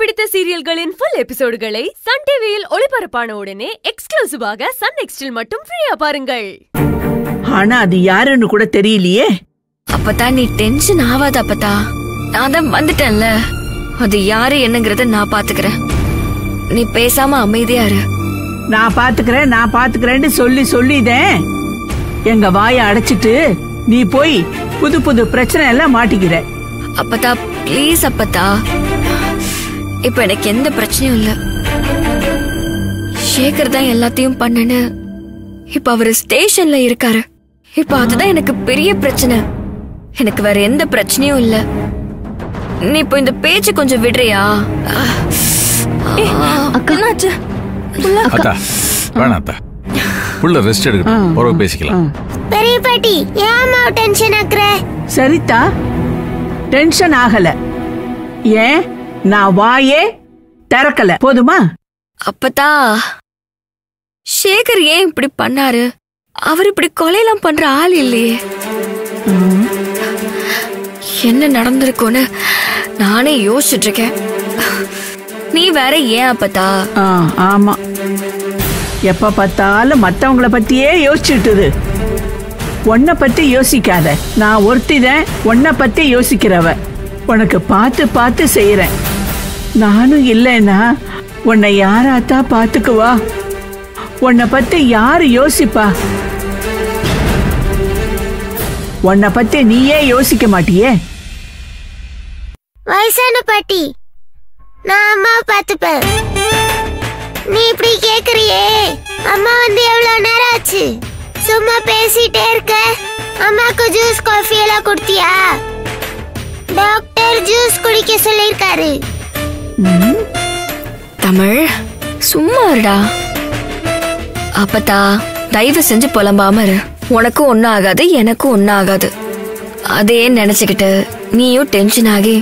பிடித்த சீரியல்களின் full எபிசோடுகளை Sun TVயில் ஒளிபரப்பான உடனே எக்ஸ்க்ளூசிவாக Sun NXTல் மட்டும் ஃப்ரீயா பாருங்கள். ஆனா அது யாருன்னு கூட தெரியலையே. அப்பதா நீ டென்ஷன் ஆவாத அப்பதா. நான் தான் வந்துட்டேன்ல. அது யாரு என்னங்கறத நான் பாத்துக்கறேன். நீ பேசாம அமைதியா இரு. நான் பாத்துக்கறேன்னு சொல்லிதே. எங்க வாயை அடைச்சிட்டு நீ போய் புது புது பிரச்சனை எல்லாம் மாட்டிக்கிற. அப்பதா ப்ளீஸ் அப்பதா. இப்ப எனக்கு எந்த பிரச்சனையும் இல்ல. சேகர் தான் எல்லாத்தையும் பண்ணனு. இப்ப அவரு ஸ்டேஷன்ல இருக்காரு. இப்ப அதுதான் எனக்கு பெரிய பிரச்சனை. எனக்கு வேற எந்த பிரச்சனையும் இல்ல. நீ இப்போ இந்த பேச்சு கொஞ்சம் விடுறியா? அக்கா வேணாத்தா. புள்ள ரெஸ்ட் எடுக்கணும். போற பேசிக்கலாம். பெரிய பாட்டி ஏமா டென்ஷன் ஆக்குற? சரிதா டென்ஷன் ஆகல. ஏன் நான் வாயே திறக்கல போதுமா? அப்பதா சேகர் ஏன் இப்படி பண்ணாரு? அவர் இப்படி கொலையெல்லாம் பண்ற ஆள் இல்லையே. என்ன நடந்திருக்கும்னு நானே யோசிச்சுட்டு இருக்கேன். நீ வேற ஏன் அப்பதா? ஆமா, எப்ப பார்த்தாலும் மத்தவங்கள பத்தியே யோசிச்சுட்டுது. உன்னை பத்தி யோசிக்காத. நான் ஒருத்திதான் உன்னை பத்தி யோசிக்கிறவ. உனக்கு பார்த்து பார்த்து செய்யறேன். நானும் இல்லைன்னா உன்னை யாராத்தா பாத்துக்குவா? உன்னை பத்தி யாரு யோசிப்பா? உன்னை பத்தி நீயே யோசிக்க மாட்டியே. வயசான பாட்டி நான் அம்மா பாத்துப்பேன். நீ இப்படி கேக்குறியே? அம்மா வந்து எவ்வளவு நேரம் ஆச்சு? சும்மா பேசிட்டே இருக்க. அம்மாக்கு ஜூஸ் காஃபி எல்லாம் குடுத்தியா? டாக்டர் ஜூஸ் குடிக்க சொல்லிருக்காரு. தமிழ் சும்மா இருடா. அப்பதா தயவு செஞ்சு புலம்பாம இரு. உனக்கும் ஒன்னும் ஆகாது, எனக்கும் ஒன்னும் ஆகாது. அதே நினைச்சுக்கிட்டு நீயும் டென்ஷன் ஆகி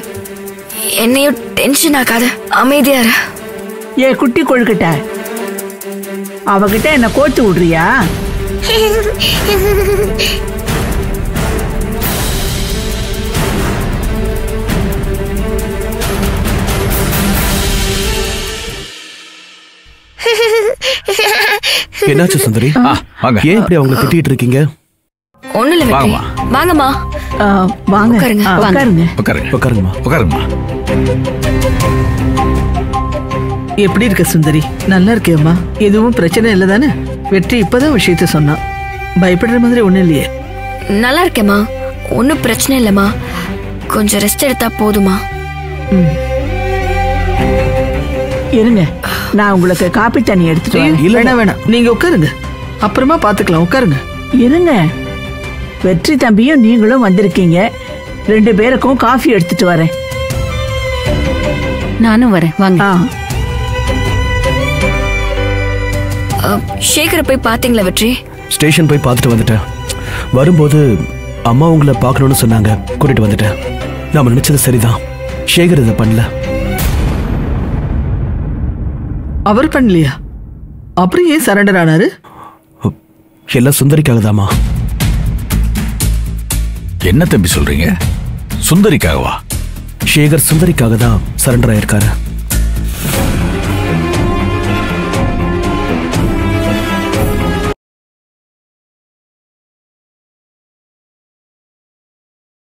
என்னையும் டென்ஷன் ஆகாத. அமைதியா இரு. ஏ குட்டி கொழுக்கிட்ட அவகிட்ட என்ன கோத்து விடுறியா? என்னாச்சு சுந்தரி? ஏன் இப்படி அவங்க திட்டிட்டு இருக்கீங்க? ஒண்ணு இல்ல வெற்றி. வாங்கம்மா வாங்க. உட்காருங்கம்மா. எப்படி இருக்க சுந்தரி? நல்லா இருக்கேம்மா. எதுவும் பிரச்சனை இல்ல தானே? வெற்றி இப்பதான் விஷயத்த சொன்னா. பயப்படுற மாதிரி ஒண்ணு இல்லையே. நல்லா இருக்கேம்மா, ஒன்னும் பிரச்சனை இல்லம்மா. கொஞ்சம் ரெஸ்ட் எடுத்தா போதுமா. இருங்க, நான் உங்களுக்கு காபி தண்ணி எடுத்துட்டு வரேன். இல்ல வேணாம், நீங்க உட்காருங்க, அப்புறமா பாத்துக்கலாம். உட்காருங்க. இருங்க, வெற்றி தம்பியும் நீங்களும் வந்திருக்கீங்க, ரெண்டு பேருக்கும் காஃபி எடுத்துட்டு வரேன். நானும் வரேன், வாங்க. சேகரை போய் பாத்தீங்களா வெற்றி? ஸ்டேஷன் போய் பார்த்துட்டு வந்துட்டேன். வரும்போது அம்மா உங்களை பார்க்கணும்னு சொன்னாங்க, கூட்டிட்டு வந்துட்டேன். நாம நினைச்சது சரிதான், சேகர் இதை பண்ணல. அவர் பண்ணலையா? அப்புறம் ஏன் சரண்டர் ஆனாரு? எல்லாம் சுந்தரிக்காகதாமா. என்ன தம்பி சொல்றீங்க? சுந்தரிக்காகவா? சேகர் சுந்தரிக்காக தான் சரண்டர் ஆயிருக்காரு.